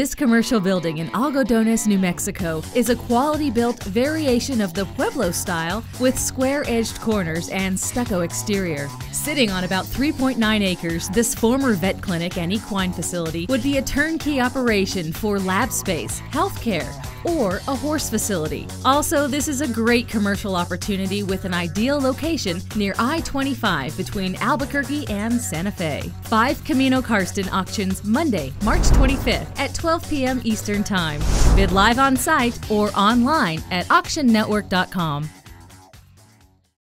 This commercial building in Algodones, New Mexico is a quality-built variation of the Pueblo style with square-edged corners and stucco exterior. Sitting on about 3.9 acres, this former vet clinic and equine facility would be a turnkey operation for lab space, healthcare, or a horse facility. Also, this is a great commercial opportunity with an ideal location near I-25 between Albuquerque and Santa Fe. 5 Camino Karsten auctions Monday, March 25th at 12 p.m. Eastern Time. Bid live on site or online at auctionnetwork.com.